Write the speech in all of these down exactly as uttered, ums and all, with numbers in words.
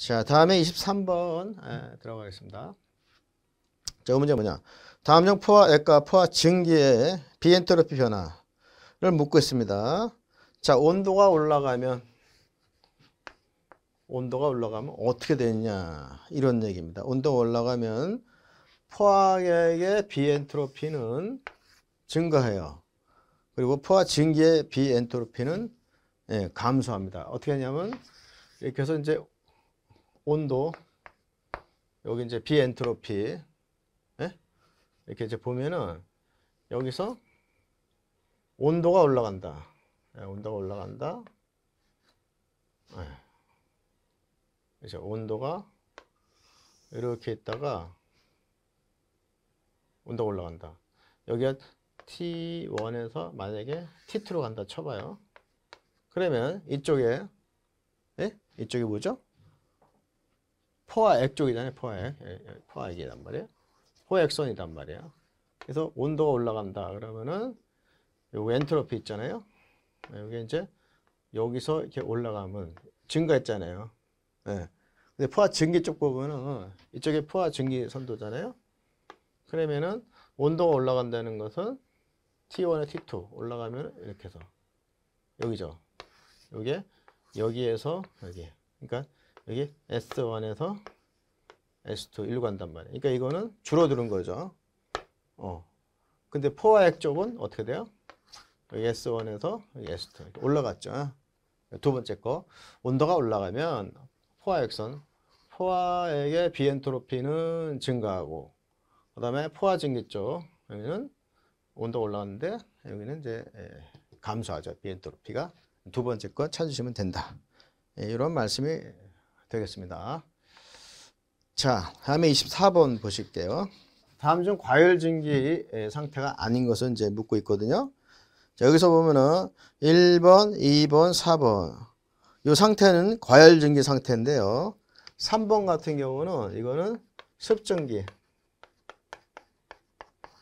자, 다음에 이십삼 번 예, 들어가겠습니다. 자, 이 문제 뭐냐? 다음 중 포화액과 포화증기의 비엔트로피 변화를 묻고 있습니다. 자, 온도가 올라가면 온도가 올라가면 어떻게 되느냐 이런 얘기입니다. 온도가 올라가면 포화액의 비엔트로피는 증가해요. 그리고 포화증기의 비엔트로피는 예, 감소합니다. 어떻게 하냐면 이렇게 해서 이제 온도 여기 이제 비엔트로피 예? 이렇게 이제 보면은 여기서 온도가 올라간다. 예, 온도가 올라간다. 예. 이제 온도가 이렇게 있다가 온도가 올라간다. 여기가 티 원에서 만약에 티 투로 간다 쳐봐요. 그러면 이쪽에 예? 이쪽이 뭐죠? 포화액 쪽이잖아요. 포화액. 포화액이란 말이에요. 포화액선이란 말이에요. 그래서 온도가 올라간다. 그러면은 요 엔트로피 있잖아요. 여기 이제 여기서 이렇게 올라가면 증가했잖아요. 예. 근데 포화증기 쪽 보면은 이쪽에 포화증기 선도잖아요. 그러면은 온도가 올라간다는 것은 티 원에 티 투 올라가면 이렇게 해서 여기죠. 요게 여기에서 여기. 그러니까 여기 에스 원에서 에스 투 일로 간단 말이에요. 그러니까 이거는 줄어드는 거죠. 어. 근데 포화액 쪽은 어떻게 돼요? 여기 에스 원에서 여기 에스 투 올라갔죠. 두 번째 거. 온도가 올라가면 포화액선, 포화액의 비엔트로피는 증가하고 그다음에 포화증기 쪽 여기는 온도가 올라갔는데 여기는 이제 감소하죠. 비엔트로피가. 두 번째 거 찾으시면 된다. 이런 말씀이 되겠습니다. 자, 다음에 이십사 번 보실게요. 다음 중 과열증기 상태가 아닌 것은 이제 묻고 있거든요. 자, 여기서 보면은 일 번, 이 번, 사 번. 이 상태는 과열증기 상태인데요. 삼 번 같은 경우는 이거는 습증기.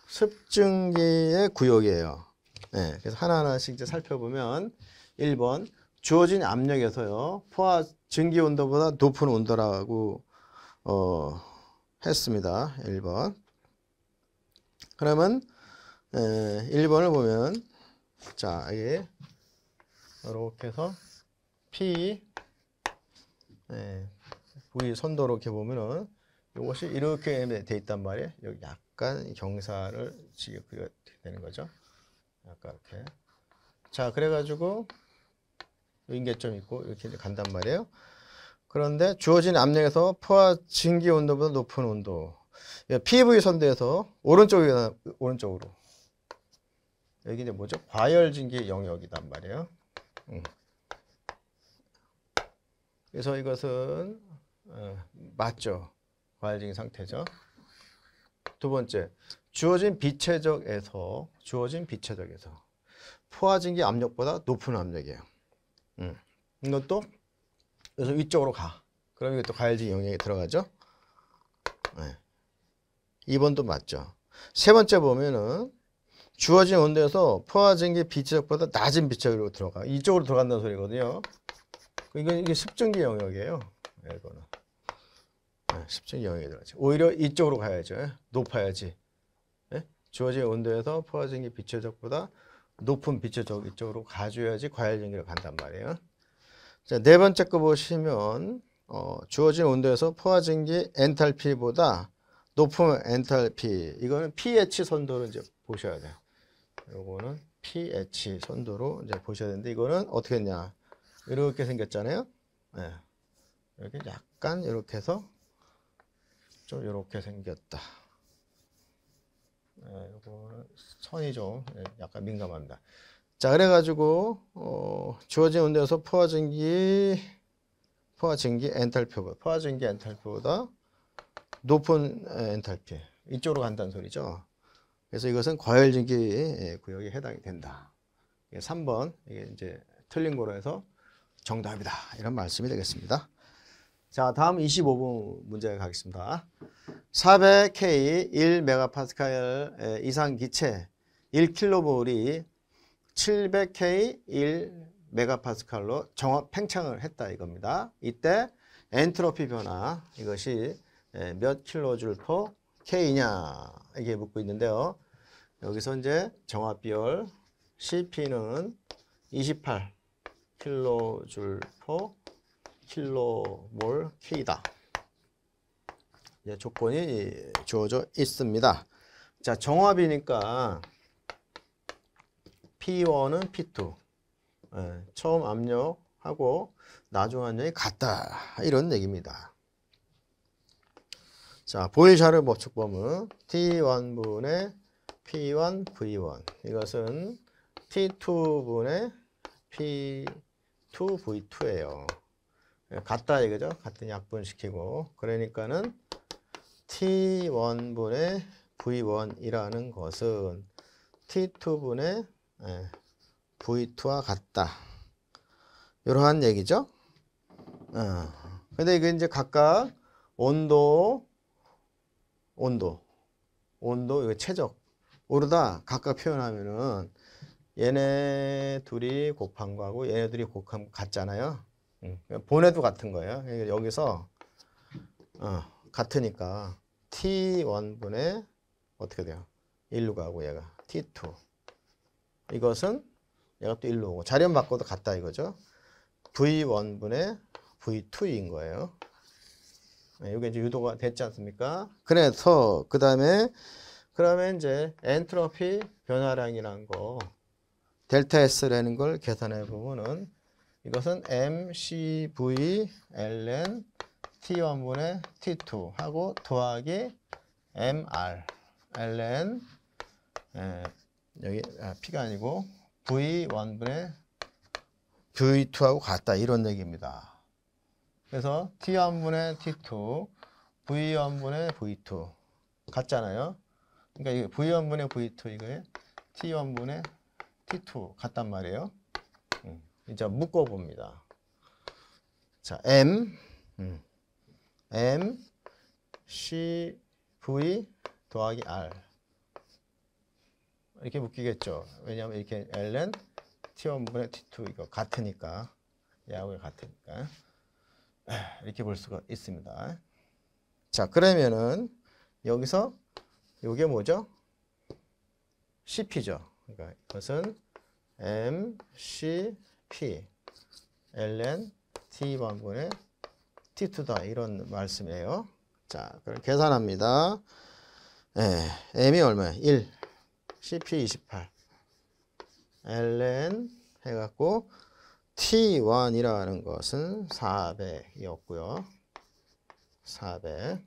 습증기의 구역이에요. 네, 그래서 하나하나씩 이제 살펴보면 일 번. 주어진 압력에서요. 포화 증기 온도보다 높은 온도라고 어, 했습니다. 일 번. 그러면 에, 일 번을 보면 자, 이게 이렇게 해서 P 에, V 선도로 이렇게 보면은 이것이 이렇게 돼 있단 말이에요. 여기 약간 경사를 지게 그려야 되는 거죠. 약간 이렇게. 자, 그래 가지고 인계점 있고 이렇게 이제 간단 말이에요. 그런데 주어진 압력에서 포화증기 온도보다 높은 온도. 피브이 선도에서 오른쪽에 오른쪽으로. 여기 이제 뭐죠? 과열증기 영역이란 말이에요. 음. 그래서 이것은 어, 맞죠. 과열증기 상태죠. 두 번째, 주어진 비체적에서 주어진 비체적에서 포화증기 압력보다 높은 압력이에요. 음. 이것도 그래서 위쪽으로 가. 그럼 이것도 과열증기 영역에 들어가죠. 네. 이 번도 맞죠. 세 번째 보면은 주어진 온도에서 포화증기 비체적보다 낮은 비체적으로 들어가. 이쪽으로 들어간다는 소리거든요. 이건 이게 습증기 영역이에요. 네, 이거는 네, 습증기 영역에 들어가죠. 오히려 이쪽으로 가야죠. 높아야지. 네? 주어진 온도에서 포화증기 비체적보다 높은 비체적 이쪽으로 가줘야지 과열증기로 간단 말이에요. 자, 네 번째 거 보시면 어, 주어진 온도에서 포화증기 엔탈피보다 높은 엔탈피. 이거는 pH 선도로 이제 보셔야 돼요. 요거는 pH 선도로 이제 보셔야 되는데 이거는 어떻게 했냐? 이렇게 생겼잖아요. 네. 이렇게 약간 이렇게 해서 좀 이렇게 생겼다. 예, 요거는 선이 좀 예, 약간 민감합니다. 자, 그래가지고 어, 주어진 온도에서 포화증기 포화증기 엔탈피보다 포화증기 엔탈피보다 높은 엔탈피 이쪽으로 간다는 소리죠. 그래서 이것은 과열증기 예, 구역에 해당이 된다. 예, 삼 번 이게 이제 틀린 거로 해서 정답이다 이런 말씀이 되겠습니다. 자, 다음 이십오 번 문제 가겠습니다. 사백 켈빈 일 메가파스칼 이상 기체 일 킬로몰이 칠백 켈빈 일 메가파스칼로 정압 팽창을 했다 이겁니다. 이때 엔트로피 변화, 이것이 몇 킬로줄 퍼 K냐 이게 묻고 있는데요. 여기서 이제 정압비열 씨피는 이십팔 킬로줄 퍼 킬로몰 K다. 이제 조건이 주어져 있습니다. 자, 정압이니까 피 원은 피 투. 예, 처음 압력하고 나중 압력이 같다. 이런 얘기입니다. 자, 보일샤르 법칙법은 티 원분의 피 원, 브이 원. 이것은 티 투분의 피 투, 브이 투예요. 예, 같다 이거죠. 같은 약분시키고. 그러니까는 티 원분의 브이 원이라는 것은 티 투분의 예, 브이 투와 같다. 이러한 얘기죠. 어. 근데 이게 이제 각각 온도, 온도, 온도, 이거 최적. 오르다 각각 표현하면은 얘네 둘이 곱한 거하고 얘네 둘이 곱한 거 같잖아요. 응. 본에도 같은 거예요. 여기서 어, 같으니까 티 원분의 어떻게 돼요? 일로 가고 얘가 티 투. 이것은 얘가 또 일로 오고 자리만 바꿔도 같다 이거죠. 브이 원분의 브이 투인 거예요. 네, 이게 이제 유도가 됐지 않습니까? 그래서 그 다음에 그러면 이제 엔트로피 변화량이란 거 델타 S라는 걸 계산해 보면은 이것은 엠 씨 브이 ln 티 원분의 티 투 하고 더하기 엠 알 ln 에, 여기 아, P가 아니고 브이 원분의 브이 투하고 같다 이런 얘기입니다. 그래서 티 원분의 티 투, 브이 원분의 브이 투 같잖아요. 그러니까 이게 브이 원분의 브이 투 이거에 티 원분의 티 투 같단 말이에요. 음, 이제 묶어 봅니다. 자, M, 음, M, C, V 더하기 R 이렇게 묶이겠죠. 왜냐하면 이렇게 ln 티 원분의 티 투 이거 같으니까 얘하고 같으니까 이렇게 볼 수가 있습니다. 자, 그러면은 여기서 이게 뭐죠? 씨피죠. 그러니까 이것은 엠 씨 피 ln 티 원분의 티 투다 이런 말씀이에요. 자, 그럼 계산합니다. 예, m이 얼마예요? 일. 씨피 이십팔 ln 해갖고 티 원이라는 것은 사백이었고요. 사백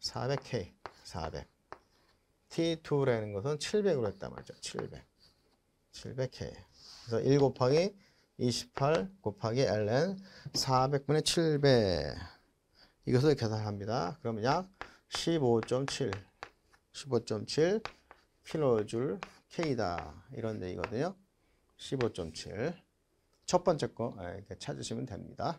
사백 케이 사백 티 투라는 것은 칠백으로 했단 말이죠. 칠백 칠백 케이 그래서 일 곱하기 이십팔 곱하기 ln 사백분의 칠백 이것을 계산합니다. 그러면 약 십오 점 칠 십오 점 칠 킬로줄 K다 이런 얘기거든요. 십오 점 칠 첫 번째 거 찾으시면 됩니다.